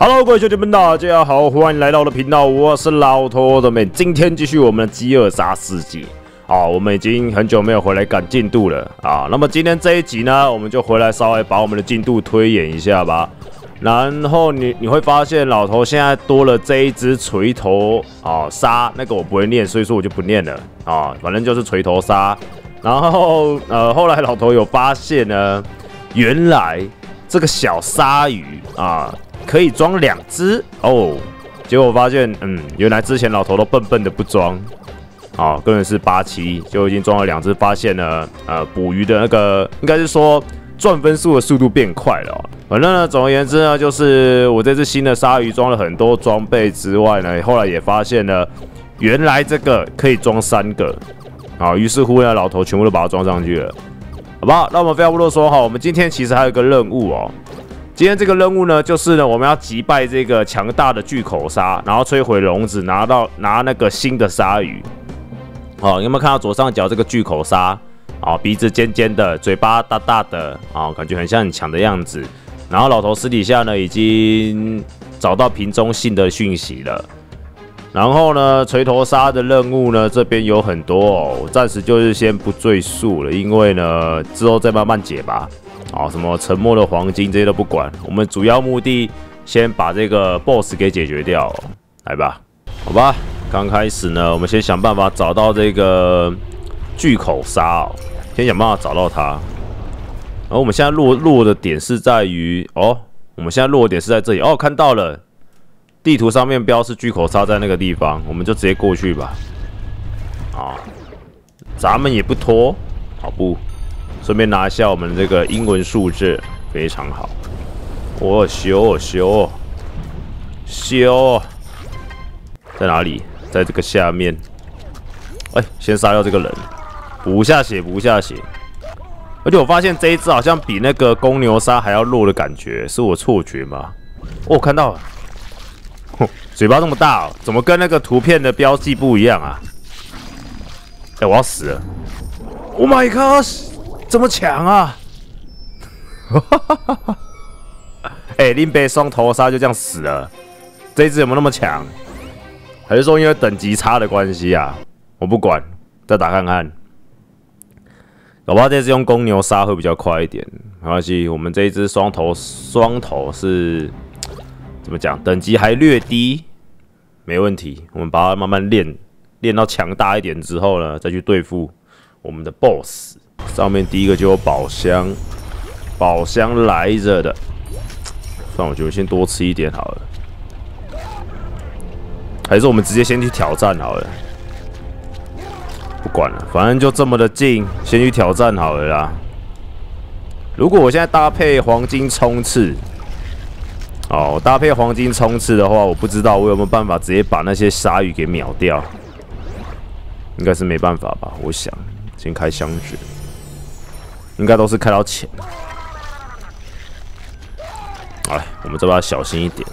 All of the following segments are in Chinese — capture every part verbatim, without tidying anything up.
Hello， 各位兄弟们，大家好，欢迎来到我的频道，我是老托的妹。今天继续我们的饥饿杀世界啊，我们已经很久没有回来赶进度了啊。那么今天这一集呢，我们就回来稍微把我们的进度推演一下吧。然后你你会发现，老头现在多了这一只锤头啊鲨，那个我不会念，所以说我就不念了啊，反正就是锤头鲨。然后呃，后来老头有发现呢，原来这个小鲨鱼啊。 可以装两只哦，结果我发现，嗯，原来之前老头都笨笨的不装，啊，个人是八七就已经装了两只，发现呢，呃，捕鱼的那个应该是说赚分数的速度变快了、哦。反正呢，总而言之呢，就是我这只新的鲨鱼装了很多装备之外呢，后来也发现呢，原来这个可以装三个，啊，于是乎呢，老头全部都把它装上去了，好不好？那我们废话不多说哈，我们今天其实还有一个任务哦。 今天这个任务呢，就是呢，我们要击败这个强大的巨口鲨，然后摧毁笼子，拿到拿那个新的鲨鱼。哦，有没有看到左上角这个巨口鲨？哦，鼻子尖尖的，嘴巴大大的，哦，感觉很像很强的样子。然后老头私底下呢，已经找到瓶中信的讯息了。然后呢，锤头鲨的任务呢，这边有很多哦，我暂时就是先不赘述了，因为呢，之后再慢慢解吧。 啊，什么沉默的黄金这些都不管，我们主要目的先把这个 boss 给解决掉，来吧，好吧。刚开始呢，我们先想办法找到这个巨口鲨、哦，先想办法找到它。然后我们现在落落的点是在于，哦，我们现在落的点是在这里，哦，看到了，地图上面标示巨口鲨在那个地方，我们就直接过去吧。啊，咱们也不拖，好不？ 顺便拿一下我们这个英文数字，非常好。我修修修，在哪里？在这个下面。哎、欸，先杀掉这个人，补一下血，补一下血。而且我发现这一只好像比那个公牛鲨还要弱的感觉，是我错觉吗？哦，我看到了，哼，嘴巴那么大、哦，怎么跟那个图片的标记不一样啊？哎、欸，我要死了 ！Oh my gosh！ 这么强啊！哎欸，林北双头鲨就这样死了，这一只有没有那么强？还是说因为等级差的关系啊？我不管，再打看看。搞不好这只用公牛鲨会比较快一点，没关系。我们这一只双头双头是怎么讲？等级还略低，没问题。我们把它慢慢练，练到强大一点之后呢，再去对付我们的 boss。 上面第一个就有宝箱，宝箱来着的。那我觉得先多吃一点好了，还是我们直接先去挑战好了。不管了，反正就这么的近，先去挑战好了啦。如果我现在搭配黄金冲刺，哦，搭配黄金冲刺的话，我不知道我有没有办法直接把那些鲨鱼给秒掉，应该是没办法吧？我想先开箱子。 应该都是开到钱。好了，我们这边要小心一点。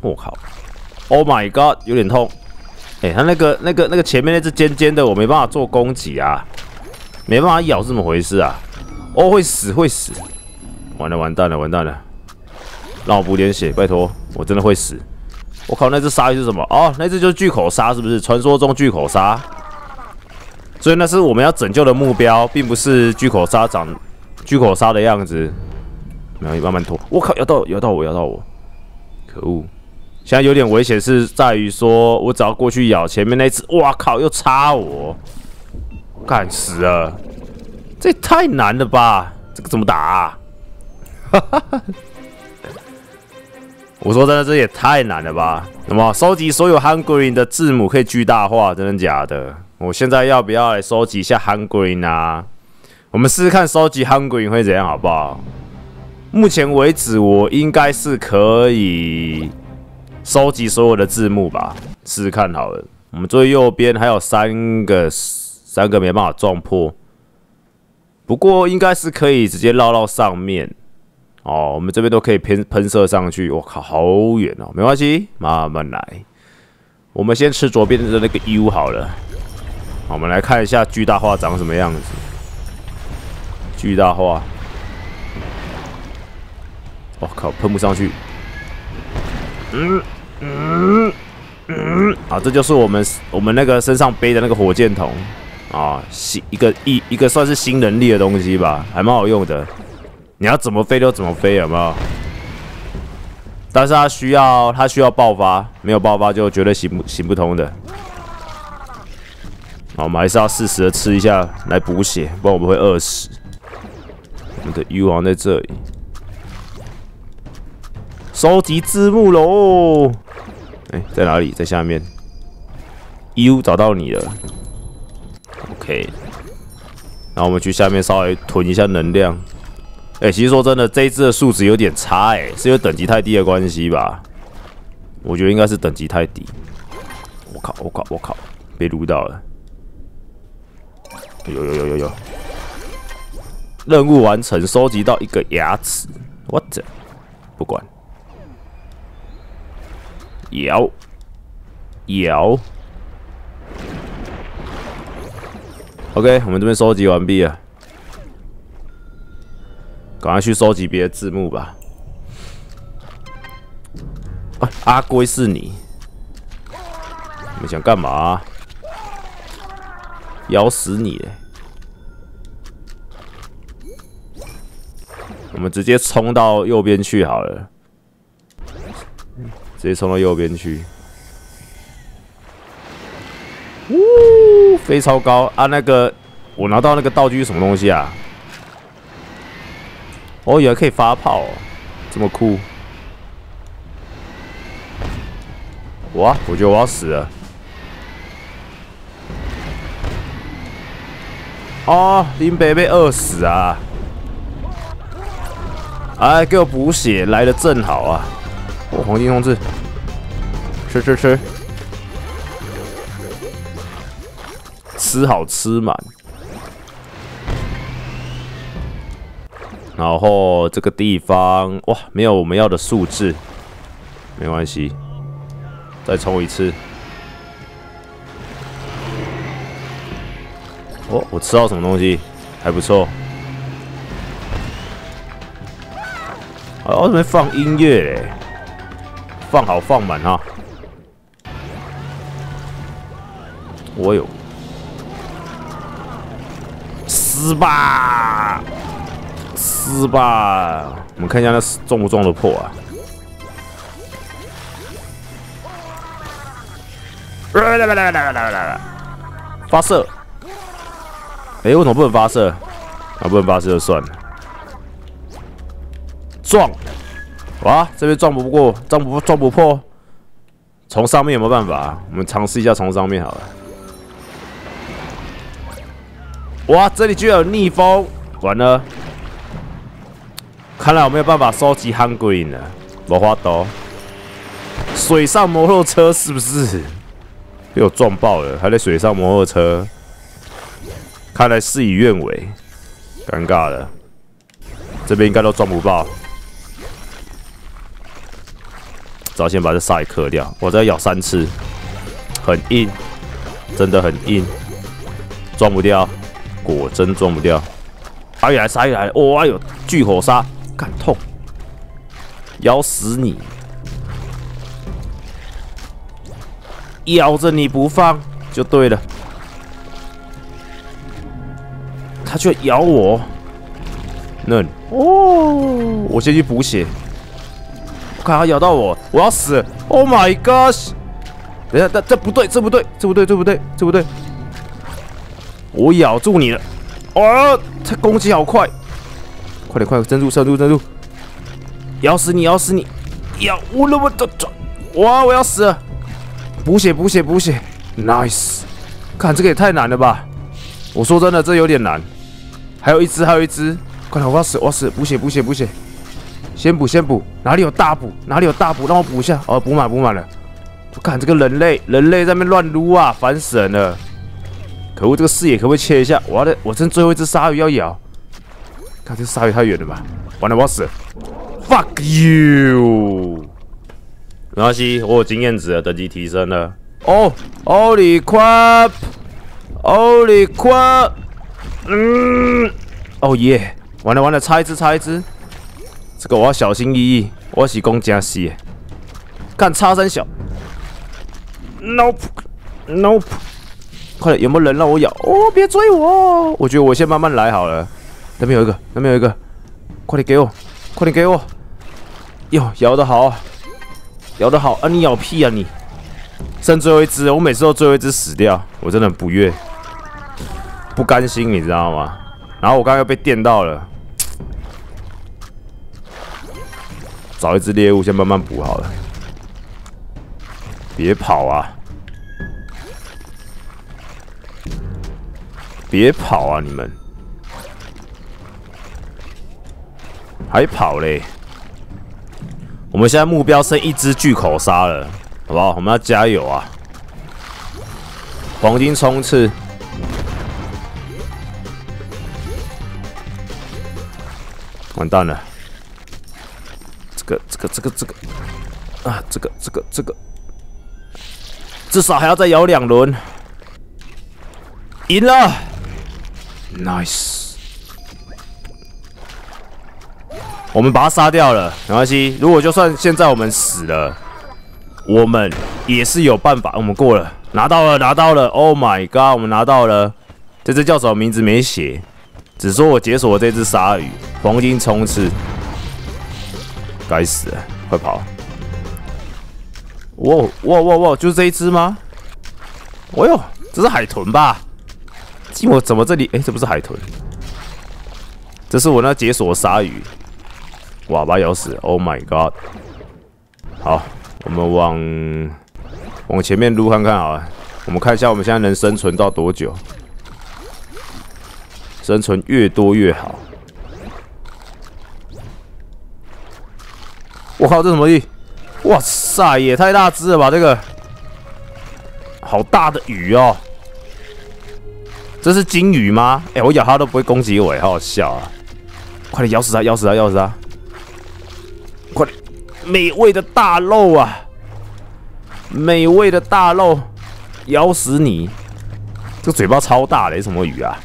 我靠 ！Oh my god， 有点痛。哎、欸，他那个、那个、那个前面那只尖尖的，我没办法做攻击啊，没办法咬，是怎么回事啊？哦，会死，会死！完了，完蛋了，完蛋了！让我补点血，拜托，我真的会死！我靠，那只鲨鱼是什么？哦，那只就是巨口鲨，是不是？传说中巨口鲨。 所以那是我们要拯救的目标，并不是巨口鲨长巨口鲨的样子。然后慢慢拖，我靠，咬到咬到我，咬到我，可恶！现在有点危险是在于说，我只要过去咬前面那只，哇靠，又插我，干死了！这也太难了吧？这个怎么打啊？我说真的，这也太难了吧？那么收集所有 Hungarian 的字母可以巨大化，真的假的？ 我现在要不要来收集一下 Hungarian 啊？我们试试看收集 Hungarian 会怎样，好不好？目前为止，我应该是可以收集所有的字幕吧，试试看好了。我们最右边还有三个，三个没办法撞破，不过应该是可以直接绕到上面。哦，我们这边都可以喷喷射上去。我靠，好远哦，没关系，慢慢来。我们先吃左边的那个 U 好了。 好，我们来看一下巨大化长什么样子。巨大化，我、哦、靠，喷不上去。嗯嗯嗯，啊，这就是我们我们那个身上背的那个火箭筒啊，新一个一一个算是新能力的东西吧，还蛮好用的。你要怎么飞就怎么飞，有没有？但是它需要它需要爆发，没有爆发就绝对行不行不通的。 好，我们还是要适时的吃一下来补血，不然我们会饿死。我们的鱼王在这里，收集字幕喽。哎、欸，在哪里？在下面。U 找到你了。OK， 然后我们去下面稍微囤一下能量。哎、欸，其实说真的，这一只的数值有点差、欸，哎，是因为等级太低的关系吧？我觉得应该是等级太低。我靠！我靠！我靠！被撸到了。 有有有有有！任务完成，收集到一个牙齿。what？ 不管，咬咬。OK， 我们这边收集完毕了，赶快去收集别的字幕吧。啊、阿龟是你，你们想干嘛、啊？ 咬死你嘞！我们直接冲到右边去好了，直接冲到右边去。呜，飞超高啊！那个我拿到那个道具是什么东西啊？哦，原来可以发炮、哦，这么酷！哇，我觉得我要死了。 哦，林北被饿死啊！哎，给我补血，来的正好啊！我、哦、黄金控制，吃吃吃，吃好吃满。然后这个地方哇，没有我们要的数字，没关系，再冲一次。 哦，我吃到什么东西还不错。哦，我怎么放音乐嘞？放好放满哈。我有，撕吧，撕吧！我们看一下那撞不撞得破啊？来来来来来来来，发射！ 哎、欸，为什么不能发射？啊，不能发射就算了。撞！哇，这边撞不过，撞不撞不破。从上面有没有办法、啊？我们尝试一下从上面好了。哇，这里居然有逆风！完了，看来我没有办法收集汉鬼影了。没法度。水上摩托车是不是被我撞爆了？还在水上摩托车。 看来事与愿违，尴尬了。这边应该都撞不爆，只要先把这鲨鱼磕掉。我再咬三次，很硬，真的很硬，撞不掉，果真撞不掉。鲨鱼来，鲨鱼来！哇、哦，哎呦，巨火鲨，干痛，咬死你，咬着你不放就对了。 他居然咬我，嫩哦！我先去补血。我看他咬到我，我要死了 ！Oh my gosh！ 等一下，这这不对，这不对，这不对，这不对，这不对！我咬住你了！哦，他攻击好快！快点，快点，珍珠，珍珠，珍珠！咬死你，咬死你！咬我了，我的哇！我要死了！补血，补血，补血 ！Nice！ 看这个也太难了吧！我说真的，这有点难。 还有一只，还有一只，快点！我要死，我要死！补血，补血，补血！先补，先补！哪里有大补？哪里有大补？让我补一下！哦，补满，补满了！我看这个人类，人类在那边乱撸啊，烦死人了！可恶，这个视野可不可以切一下？我要，我剩最后一只鲨鱼要咬。看这鲨鱼太远了吧！完了，我要死了 ！Fuck you！ 没关系，我有经验值了，等级提升了。哦，奥利夸，奥利夸。 嗯，哦耶！完了完了，差一只，差一只，这个我要小心翼翼，我是攻加西，干叉三小 ，nope nope， 快点，有没有人让我咬？哦，别追我！我觉得我先慢慢来好了。那边有一个，那边有一个，快点给我，快点给我！哟，咬得好，咬得好啊！你咬屁啊你！剩最后一只，我每次都最后一只死掉，我真的很不悦，不甘心，你知道吗？然后我刚刚又被电到了。 找一只猎物，先慢慢补好了。别跑啊！别跑啊！你们还跑嘞？我们现在目标剩一只巨口鲨了，好不好？我们要加油啊！黄金冲刺！完蛋了！ 这个这个这个这个啊，这个这个这个，至少还要再摇两轮，赢了 ，nice。我们把它杀掉了，没关系。如果就算现在我们死了，我们也是有办法。我们过了，拿到了，拿到了 ！Oh my god， 我们拿到了。这只叫什么名字没写，只说我解锁这只鲨鱼，黄金冲刺。 该死了，快跑！哇哇哇哇，就是这一只吗？哦呦，这是海豚吧？寂寞怎么这里？哎、欸，这不是海豚，这是我那解锁鲨鱼。哇，把它咬死了 ！Oh my god！ 好，我们往往前面撸看看好了。我们看一下我们现在能生存到多久？生存越多越好。 我靠，这什么力？哇塞，也太大只了吧！这个好大的鱼哦，这是金鱼吗？哎、欸，我咬它都不会攻击我，好好笑啊！快点咬死它，咬死它，咬死它！快点，美味的大肉啊！美味的大肉，咬死你！这个嘴巴超大的，什么鱼啊？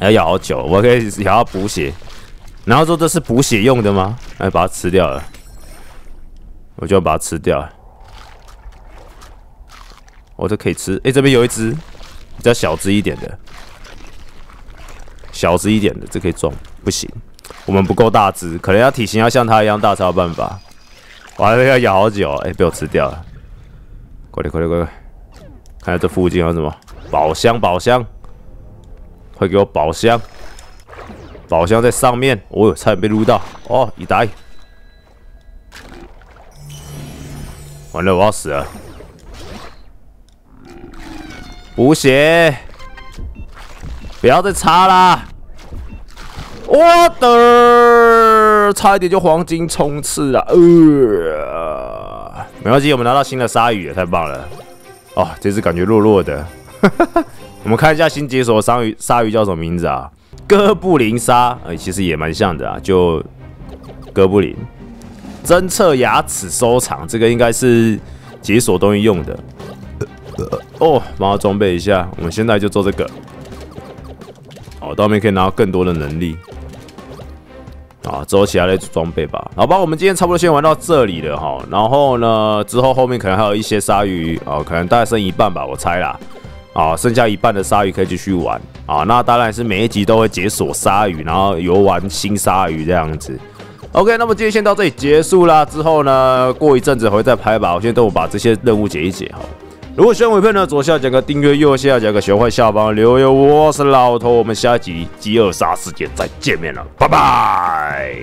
要咬好久，我可以咬到补血。 然后说这是补血用的吗？哎，把它吃掉了，我就要把它吃掉了。我、哦、这可以吃。哎，这边有一只比较小只一点的，小只一点的，这可以撞，不行，我们不够大只，可能要体型要像它一样大才有办法。哇，这要咬好久，哎，被我吃掉了。快点，快点，快点！看看这附近有什么宝箱，宝箱，快给我宝箱！ 宝箱在上面，哦，差点被撸到哦！一打，完了，我要死了！补血，不要再插啦！我的，差一点就黄金冲刺了，呃，没关系，我们拿到新的鲨鱼，太棒了！哦，这只感觉弱弱的，我们看一下新解锁的鲨鱼，鲨鱼叫什么名字啊？ 哥布林鲨，哎、欸，其实也蛮像的啊，就哥布林。侦测牙齿收藏，这个应该是解锁东西用的。哦，帮他装备一下，我们现在就做这个。哦，到后面可以拿到更多的能力。啊，之后其他类装备吧。好吧，我们今天差不多先玩到这里了哈。然后呢，之后后面可能还有一些鲨鱼啊、哦，可能大概剩一半吧，我猜啦。 啊，剩下一半的鲨鱼可以继续玩啊。那当然是每一集都会解锁鲨鱼，然后游玩新鲨鱼这样子。OK， 那么今天先到这里结束啦。之后呢，过一阵子会再拍吧。我先等我把这些任务解一解哈。如果喜欢我影片呢，左下角个订阅，右下角个喜欢，下方留言。我是老头，我们下集《饥饿鲨世界》再见面了，拜拜。